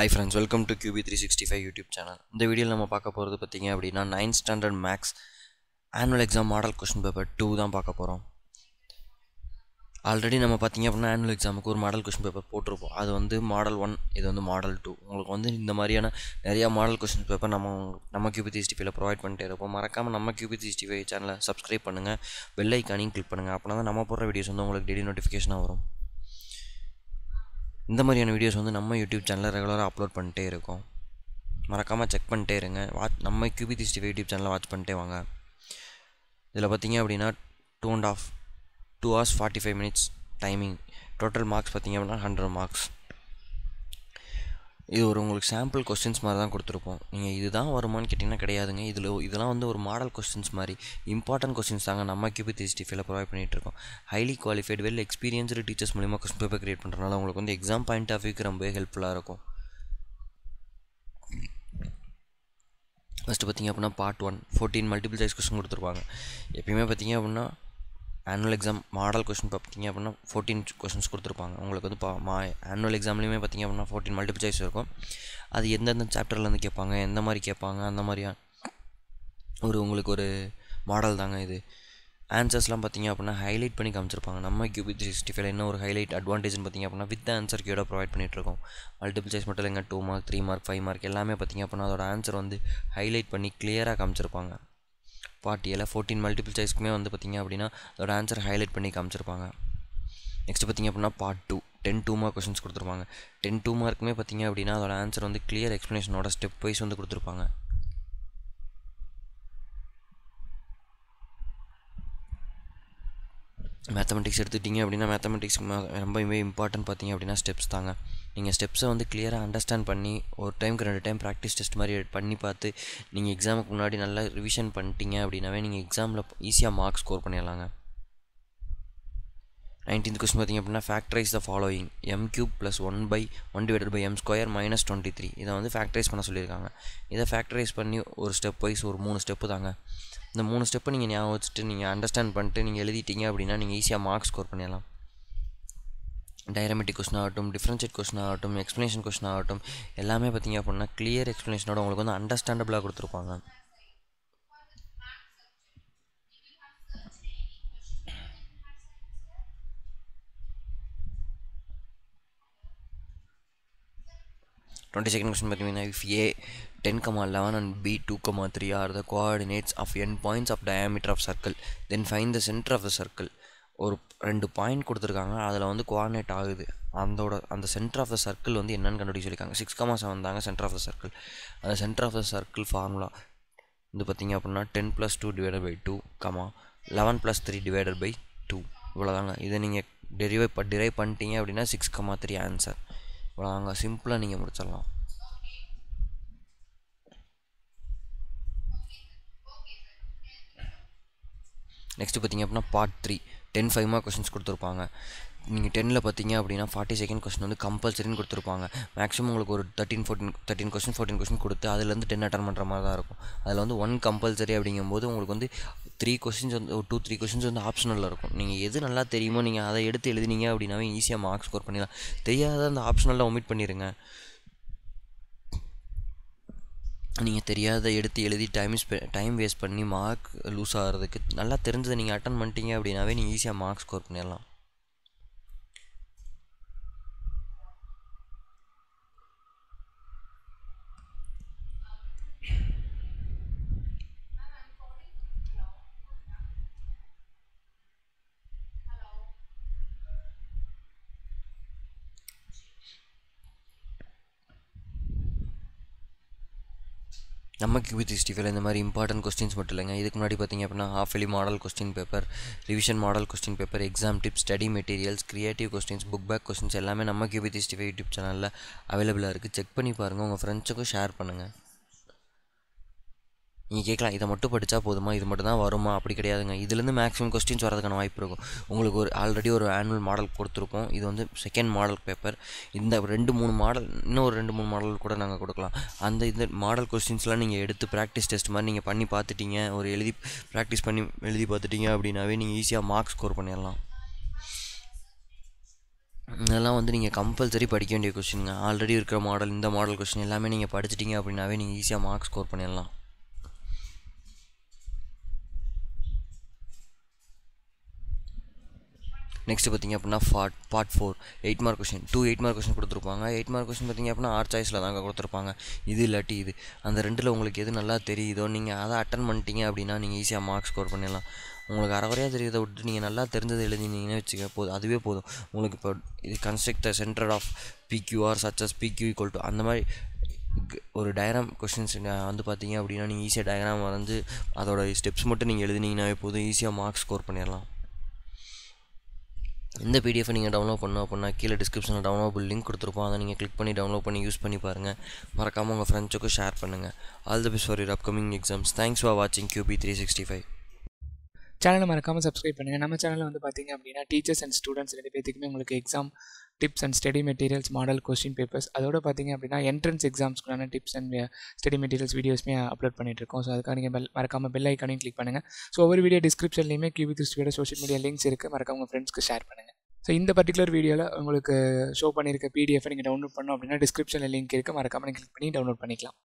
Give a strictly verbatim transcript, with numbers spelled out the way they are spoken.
Hi friends, welcome to Q B three sixty-five YouTube channel. In this video, we will see ninth Standard Max Annual Exam Model Question Paper two. Already, we have seen Annual Exam Model Question Paper. That is Model one, this is Model two. We have Model Question Paper in our Q B three sixty-five provide. Q B three sixty-five channel, subscribe to the bell icon and click on the videos. We will daily notification. இந்த மாதிரியான videos வந்து நம்ம YouTube சேனல்ல ரெகுலரா upload பண்ணிட்டே இருக்கோம். மறக்காம check பண்ணிட்டே இருங்க. நம்ம Q B three sixty-five YouTube சேனலை வாட்ச் பண்ணிட்டே வாங்க. இதல பாத்தீங்க அப்படினா two and a half two hours forty-five minutes timing. Total marks பாத்தீங்க அப்படினா one hundred மார்க்ஸ். இது ஒரு உங்களுக்கு சாம்பிள் क्वेश्चंस மாதிரி தான் கொடுத்திருப்போம். நீங்க இதுதான் வருமான்னு கேட்டினா கிடையாதுங்க. இதுல இதெல்லாம் வந்து ஒரு மாடல் क्वेश्चंस மாதிரி இம்பார்ட்டன்ட் क्वेश्चंस தாங்க நம்ம Q B three sixty-five ல ப்ரொவைட் பண்ணிட்டு இருக்கோம். Highly qualified well experienced teachers மூலமா क्वेश्चन பேப்பர் கிரியேட் பண்றனால உங்களுக்கு வந்து एग्जाम பாயிண்ட் ஆஃப் வியூக்கு ரொம்ப ஹெல்ப்ஃபுல்லா இருக்கும். ஃபர்ஸ்ட் பாத்தீங்க அப்படினா part one fourteen multiple choice question கொடுத்திருப்பாங்க. எப்பவுமே பாத்தீங்க அப்படினா annual exam model question பாத்தீங்க அப்படினா fourteen questions கொடுத்திருப்பாங்க. உங்களுக்கு வந்து annual examலயே பாத்தீங்க அப்படினா fourteen multiple choice இருக்கும். அது எந்தெந்த chapterல இருந்து கேட்பாங்க, என்ன மாதிரி கேட்பாங்க, அந்த மாதிரியா ஒரு உங்களுக்கு ஒரு model தாங்க இது. ஆன்சர்ஸ்லாம் பாத்தீங்க அப்படினா ஹைலைட் பண்ணி காமிச்சிருப்பாங்க. நம்ம Q B three sixty-five ல என்ன ஒரு ஹைலைட் அட்வான்டேஜ் னு பாத்தீங்க அப்படினா வித் ஆன்சர் கீயோட ப்ரொவைட் பண்ணிட்டு இருக்கோம். multiple choice மட்டும் இல்லங்க two mark three mark five mark எல்லாமே பாத்தீங்க அப்படினா அதோட ஆன்சர் வந்து ஹைலைட் பண்ணி கிளியரா காமிச்சிருப்பாங்க. Part seven fourteen multiple choice குமே வந்து பாத்தீங்க அப்படினா அதோட ஆன்சர் ஹைலைட் பண்ணி காமிச்சிருப்பாங்க. நெக்ஸ்ட் பாத்தீங்க அப்படினா part two ten two mark questions கொடுத்திருப்பாங்க. ten two mark குமே பாத்தீங்க அப்படினா அதோட ஆன்சர் வந்து clear explanation ஓட ஸ்டெப் வைஸ் வந்து கொடுத்திருப்பாங்க. மேத்தமேட்டிக்ஸ் எடுத்துட்டீங்க அப்படினா மேத்தமேட்டிக்ஸ் ரொம்பவே இம்பார்ட்டன்ட் பாத்தீங்க அப்படினா ஸ்டெப்ஸ் தாங்க. நீங்க ஸ்டெப்ஸை வந்து clear-ஆ understand பண்ணி ஒரு டைம்க்கு ரெண்டு டைம் practice test மாதிரி பண்ணி பார்த்து நீங்க எக்ஸாமுக்கு முன்னாடி நல்லா ரிவிஷன் பண்ணிட்டீங்க அப்படினாவே நீங்க எக்ஸாம்ல ஈஸியா மார்க் ஸ்கோர் பண்ணிடலாம்ங்க. nineteenth क्वेश्चन பாத்தீங்க அப்படினா factorise the following m cubed plus one by one divided by m squared minus twenty-three இத வந்து ஃபேக்டரைஸ் பண்ண சொல்லிருக்காங்க. இத ஃபேக்டரைஸ் பண்ணி ஒரு ஸ்டெப் வைஸ் ஒரு மூணு ஸ்டெப் தாங்க. இந்த மூணு ஸ்டெப் நீங்க ஞாபகம் வச்சிட்டு நீங்க understand பண்ணிட்டு நீங்க எழுதிட்டீங்க அப்படினா நீங்க ஈஸியா மார்க் ஸ்கோர் பண்ணிடலாம். Diagrammatic question ஆகட்டும், differentiate question ஆகட்டும், explanation question ஆகட்டும் எல்லாமே பாத்தீங்க அப்படினா clear explanation ஓட உங்களுக்கு வந்து understandable-ஆ கொடுத்திருப்பாங்க. twenty-second question பாத்தீங்கன்னா if A ten comma eleven and B two comma three are the coordinates of n points of diameter of circle, then find the center of the circle. ஒரு ரெண்டு point கொடுத்திருக்காங்க. அதுல வந்து கோஆர்டினேட் ஆகுது. அந்தோட அந்த centre of the circle வந்து என்னன்னு கண்டுபிடிச்சு சொல்லிருக்காங்க. six comma seven தாங்க சென்டர் ஆஃப் தி சர்க்கிள். அந்த centre of the circle formula இது பாத்தீங்க அப்படினா ten plus two divided by two, eleven plus three divided by two இவ்வளவுதாங்க. இத நீங்க டெரிவை டெரைவ் பண்ணிட்டீங்க அப்படினா six comma three ஆன்சர். இவ்வளவுதாங்க. சிம்பிளா நீங்க முடிச்சிரலாம். நெக்ஸ்ட் பாத்தீங்க அப்படினா part three ten five mark questions கொடுத்திருப்பாங்க. நீங்க ten ல பாத்தீங்க அப்படினா forty-second question வந்து கம்பல்சரின்னு கொடுத்திருப்பாங்க. மேக்ஸिमम உங்களுக்கு ஒரு thirteen fourteen question fourteen question கொடுத்து அதில இருந்து ten அட்டெண்ட் பண்ற மாதிரி தான் இருக்கும். அதில வந்து one கம்பல்சரி அப்படிங்கும்போது உங்களுக்கு வந்து three questions வந்து two three questions வந்து ஆப்ஷனல்ல இருக்கும். நீங்க எது நல்லா தெரியுமோ நீங்க அதை எடுத்து எழுதினீங்க அப்படினாவே ஈஸியா மார்க் ஸ்கோர் பண்ணிடலாம். தெரியாத அந்த ஆப்ஷனல்ல omit பண்ணிருங்க. நீங்க தெரியாத எடுத்து எழுதி டைம் டைம் வேஸ்ட் பண்ணி மார்க் லூஸ் ஆகிறதுக்கு நல்லா தெரிஞ்சதை நீங்க அட்டெண்ட் பண்ணிட்டீங்க அப்படினாவே நீங்க ஈஸியா மார்க் ஸ்கோர் பண்ணிடலாம். நம்ம Q B three sixty-five ல இந்த மாதிரி இம்பார்ட்டன்ட் क्वेश्चंस மட்டும் இல்லங்க. இதுக்கு முன்னாடி பாத்தீங்க அப்படினா half yearly model question paper, revision model question paper, exam tips, study materials, creative questions, book back questions எல்லாமே நம்ம Q B three sixty-five YouTube சேனல்ல அவேலபிளா இருக்கு. செக் பண்ணி பாருங்க. உங்க ஃப்ரெண்ட்ஸ்க்கு ஷேர் பண்ணுங்க. நீங்க கேக்கலாம் இத மட்டும் படிச்சா போதுமா, இது மட்டும் தான் வருமா? அப்படி கிடையாதுங்க. இதில இருந்து மேக்ஸिमम क्वेश्चंस வரதுக்கான வாய்ப்பு இருக்கும். உங்களுக்கு ஒரு ஆல்ரெடி ஒரு annual model கொடுத்திருப்போம். இது வந்து செகண்ட் மாடல் பேப்பர். இந்த ரெண்டு மூணு மாடல் இன்னும் ஒரு ரெண்டு மூணு மாடல் கூட நாங்க கொடுக்கலாம். அந்த இந்த மாடல் क्वेश्चंसலாம் நீங்க எடுத்து பிராக்டீஸ் டெஸ்ட் மாதிரி நீங்க பண்ணி பார்த்துட்டீங்க, ஒரு எழுதி பிராக்டீஸ் பண்ணி எழுதி பார்த்துட்டீங்க அப்படினாவே நீங்க ஈஸியா மார்க் ஸ்கோர் பண்ணிடலாம். இதெல்லாம் வந்து நீங்க கம்பல்சரி படிக்க வேண்டிய क्वेश्चनங்க ஆல்ரெடி இருக்கிற மாடல் இந்த மாடல் क्वेश्चन எல்லாமே நீங்க படிச்சிட்டீங்க அப்படினாவே நீங்க ஈஸியா மார்க் ஸ்கோர் பண்ணிடலாம் Next பாத்தீங்க அப்படினா part four eight mark question two eight mark question கொடுத்திருப்பாங்க eight mark question பாத்தீங்க அப்படினா ஆர் சாய்ஸ்ல தாங்க கொடுத்திருப்பாங்க இது இல்லட்டி இது அந்த ரெண்டுல உங்களுக்கு எது நல்லா தெரியுதோ நீங்க அத அட்டெண்ட் பண்ணிட்டீங்க அப்படினா நீங்க ஈஸியா மார்க் ஸ்கோர் பண்ணிடலாம் உங்களுக்கு அரவரையா தெரியுதா விட்டு நீங்க நல்லா தெரிஞ்சது எழுதினீங்கனா வெச்சுக்க போதும் அதுவே போதும் உங்களுக்கு இப்ப இது construct the center of pqr such as pq equal to அந்த மாதிரி ஒரு diagram questions வந்து பாத்தீங்க அப்படினா நீங்க ஈஸியா diagram வரைஞ்சு அதோட steps மட்டும் நீங்க எழுதினீங்கனாவே போதும் ஈஸியா மார்க் ஸ்கோர் பண்ணிடலாம் இந்த pdf நீங்க டவுன்லோட் பண்ணனும் அப்படினா கீழ டிஸ்கிரிப்ஷன்ல டவுன்லோட் லிங்க் கொடுத்திருப்போம் அத நீங்க click பண்ணி டவுன்லோட் பண்ணி யூஸ் பண்ணி பாருங்க மறக்காம உங்க ஃப்ரெண்ட்ஸ்க்கு ஷேர் பண்ணுங்க all the best for your upcoming exams thanks for watching Q B three sixty-five Channel மறக்காம subscribe பண்ணுங்க நம்ம சேனல்ல வந்து பாத்தீங்க அப்படினா teachers and students ரெண்டு பேத்துக்குமே உங்களுக்கு exam tips and study materials model question papers அதோட பாத்தீங்க அப்படினா entrance exams க்கான tips and study materials videosமே அப்லோட் பண்ணிட்டு இருக்கோம் சோ அதுக்கு நீங்க மறக்காம bell icon-ஐயும் click பண்ணுங்க சோ ஒவ்வொரு வீடியோ description-லயுமே Q B three sixty-five social media links இருக்கு மறக்காம உங்க friends-க்கு share பண்ணுங்க சோ இந்த particular video-ல உங்களுக்கு show பண்ணிருக்க P D F-ஐ நீங்க download பண்ணனும் அப்படினா description-ல link இருக்கு மறக்காம நீங்க click பண்ணி download பண்ணிக்கலாம்